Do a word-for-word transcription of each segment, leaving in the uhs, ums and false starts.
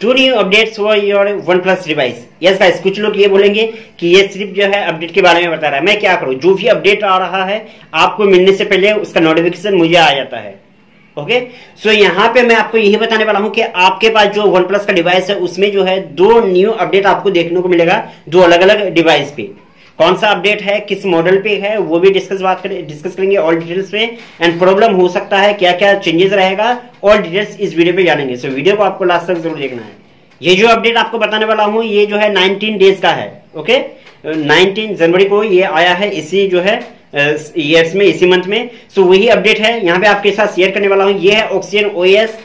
To new updates for your OnePlus device. Yes guys, कुछ लोग ये बोलेंगे कि ये सिर्फ जो है अपडेट के बारे में बता रहा है, मैं क्या करूं, जो भी अपडेट आ रहा है आपको मिलने से पहले उसका नोटिफिकेशन मुझे आ जाता है। ओके, सो यहाँ पे मैं आपको यही बताने वाला हूँ कि आपके पास जो वन प्लस का डिवाइस है उसमें जो है दो न्यू अपडेट आपको देखने को मिलेगा, दो अलग अलग डिवाइस पे। कौन सा अपडेट है, किस मॉडल पे है, वो भी डिस्कस बात करें डिस्कस करेंगे ऑल डिटेल्स में, एंड प्रॉब्लम हो सकता है, क्या क्या चेंजेस रहेगा, ऑल डिटेल्स इस वीडियो पे जानेंगे। सो so, वीडियो को आपको लास्ट तक जरूर देखना है। ये जो अपडेट आपको बताने वाला हूँ ये जो है नाइनटीन डेज का है। ओके, नाइनटीन जनवरी को ये आया है, इसी जो है ईयर्स में, इसी मंथ में। सो so, वही अपडेट है, यहाँ पे आपके साथ शेयर करने वाला हूँ। ये है Oxygen O S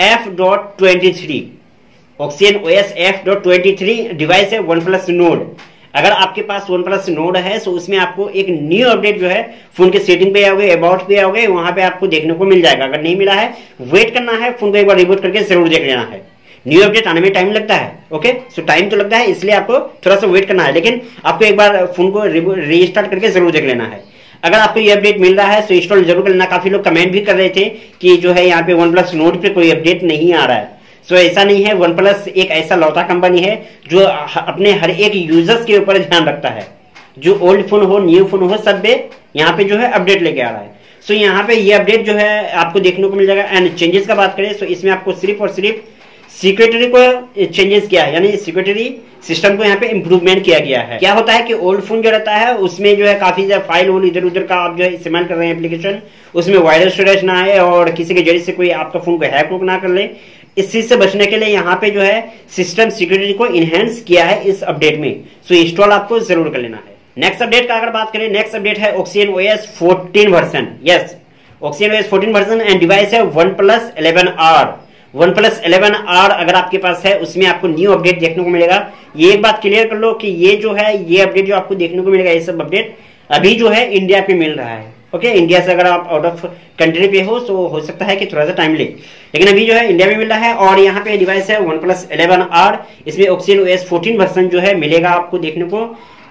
F dot twenty three Oxygen O S F dot twenty three device है वन प्लस नोड। अगर आपके पास वन प्लस नोड है तो उसमें आपको एक न्यू अपडेट जो है फोन के सेटिंग पे आओगे, अबाउट पे आओगे, वहां पे आपको देखने को मिल जाएगा। अगर नहीं मिला है, वेट करना है, फोन को एक बार रिबूट करके जरूर देख लेना है। न्यू अपडेट आने में टाइम लगता है। ओके, सो टाइम तो लगता है, इसलिए आपको थोड़ा सा वेट करना है, लेकिन आपको एक बार फोन को रिस्टार्ट करके जरूर देख लेना है। अगर आपको ये अपडेट मिल रहा है तो इंस्टॉल जरूर कर लेना। काफी लोग कमेंट भी कर रहे थे कि जो है यहाँ पे वन प्लस नोड पे कोई अपडेट नहीं आ रहा है। तो so, ऐसा नहीं है, वन प्लस एक ऐसा लौता कंपनी है जो अपने हर एक यूजर्स के ऊपर ध्यान रखता है, जो ओल्ड फोन हो, न्यू फोन हो, सब पे यहाँ पे जो है अपडेट लेके आ रहा है। सो so, यहाँ पे ये अपडेट जो है आपको देखने को मिल जाएगा। एंड चेंजेस का बात करें तो so, इसमें आपको सिर्फ और सिर्फ सिक्योरिटी को चेंजेस किया है, यानी सिक्योरिटी सिस्टम को यहाँ पे इम्प्रूवमेंट किया गया है। क्या होता है कि ओल्ड फोन जो रहता है उसमें जो है काफी ज्यादा फाइल वोल इधर उधर का आप जो है इस्तेमाल कर रहे हैं एप्लीकेशन, उसमें वायरस स्टोरेज ना आए और किसी के जरिए से कोई आपका फोन को हैक वैक ना कर ले। इस चीज से बचने के लिए यहाँ पे जो है सिस्टम सिक्योरिटी को इनहेंस किया है इस अपडेट में। सो so, इंस्टॉल आपको जरूर कर लेना है। नेक्स्ट अपडेट का अगर बात करें, नेक्स्ट अपडेट है Oxygen OS fourteen version. Yes, Oxygen OS fourteen version and device है OnePlus eleven R OnePlus eleven R अगर आपके पास है उसमें आपको न्यू अपडेट देखने को मिलेगा। ये एक बात क्लियर कर लो कि ये जो है ये अपडेट जो आपको देखने को मिलेगा, ये सब अपडेट अभी जो है इंडिया पे मिल रहा है। ओके okay, इंडिया से अगर आप आउट ऑफ कंट्री पे हो तो हो सकता है कि थोड़ा सा टाइम ले, लेकिन अभी जो है इंडिया में मिल रहा है। और यहाँ पे डिवाइस है वन प्लस इलेवन आर, इसमें ऑक्सीजन ओएस फोर्टीन वर्जन जो है मिलेगा आपको देखने को,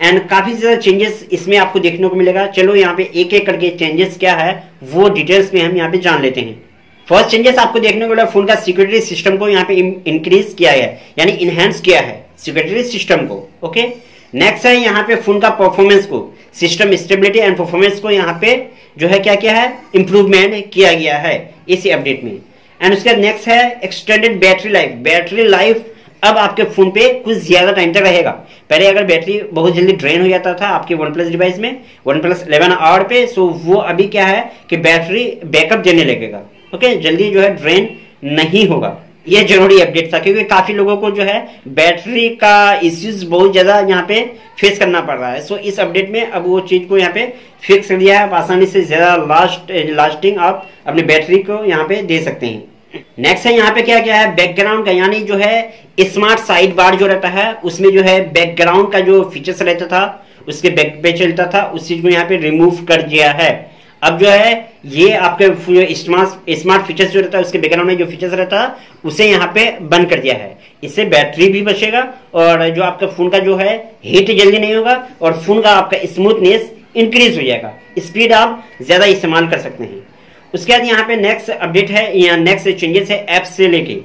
एंड काफी ज्यादा चेंजेस इसमें आपको देखने को मिलेगा। चलो यहाँ पे एक एक करके चेंजेस क्या है वो डिटेल्स में हम यहाँ पे जान लेते हैं। फर्स्ट चेंजेस आपको देखने को मिला, फोन का सिक्योरिटी सिस्टम को यहाँ पे इंक्रीज किया है, यानी इनहेंस किया है सिक्योरिटी सिस्टम को। Okay okay? नेक्स्ट है यहाँ पे फोन का परफॉर्मेंस को, सिस्टम स्टेबिलिटी एंड परफॉर्मेंस को यहाँ पे जो है क्या क्या है इंप्रूवमेंट किया गया है इसी अपडेट में। एंड उसके बाद नेक्स्ट है extended battery life. Battery life अब आपके फोन पे कुछ ज्यादा टाइम तक रहेगा। पहले अगर बैटरी बहुत जल्दी ड्रेन हो जाता था आपके वन प्लस डिवाइस में, वन प्लस इलेवन आवर पे, सो वो अभी क्या है कि बैटरी बैकअप देने लगेगा। ओके, जल्दी जो है ड्रेन नहीं होगा। ये जरूरी अपडेट था क्योंकि काफी लोगों को जो है बैटरी का इश्यूज बहुत ज्यादा यहाँ पे फेस करना पड़ रहा है। सो इस अपडेट में अब वो चीज को यहाँ पे फिक्स कर दिया है। आप आसानी से ज्यादा लास्ट लास्टिंग आप अपनी बैटरी को यहाँ पे दे सकते हैं। नेक्स्ट है यहाँ पे क्या क्या है बैकग्राउंड का, यानी जो है स्मार्ट साइड बार जो रहता है उसमें जो है बैकग्राउंड का जो फीचर्स रहता था, उसके बैक पे चलता था, उस चीज को यहाँ पे रिमूव कर दिया है। अब जो है ये आपके स्मार्ट स्मार्ट फीचर्स जो रहता है, उसके बैकग्राउंड में जो फीचर्स रहता है उसे यहाँ पे बंद कर दिया है। इससे बैटरी भी बचेगा और जो आपका फोन का जो है हीट जल्दी नहीं होगा और फोन का आपका स्मूथनेस इंक्रीज हो जाएगा, स्पीड आप ज्यादा इस्तेमाल कर सकते हैं। उसके बाद यहाँ पे नेक्स्ट अपडेट है, यहाँ नेक्स्ट चेंजेस है ऐप्स से लेके।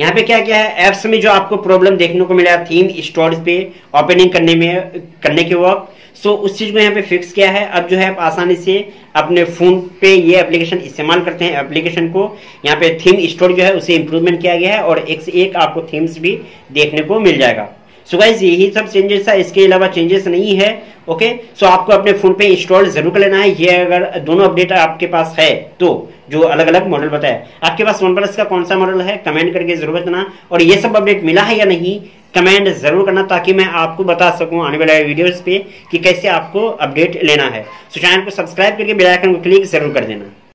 यहाँ पे क्या क्या है ऐप्स में जो आपको प्रॉब्लम देखने को मिला थीम स्टोर पे ओपनिंग करने में करने के वक्त, सो so, उस चीज को यहाँ पे फिक्स किया है। अब जो है आप आसानी से अपने फोन पे ये एप्लीकेशन इस्तेमाल करते हैं। एप्लीकेशन को यहाँ पे थीम स्टोर जो है उसे इम्प्रूवमेंट किया गया है और एक से एक आपको थीम्स भी देखने को मिल जाएगा। सो so गाइज, यही सब चेंजेस है, इसके अलावा चेंजेस नहीं है। Okay okay? सो so, आपको अपने फोन पे इंस्टॉल जरूर कर लेना है। ये अगर दोनों अपडेट आपके पास है तो जो अलग अलग मॉडल बताया आपके पास वन प्लस का कौन सा मॉडल है कमेंट करके जरूर बताना, और ये सब अपडेट मिला है या नहीं कमेंट जरूर करना ताकि मैं आपको बता सकूं आने वाले वीडियोस पे कि कैसे आपको अपडेट लेना है। सो चैनल को सब्सक्राइब करके बेल आइकन को क्लिक जरूर कर देना।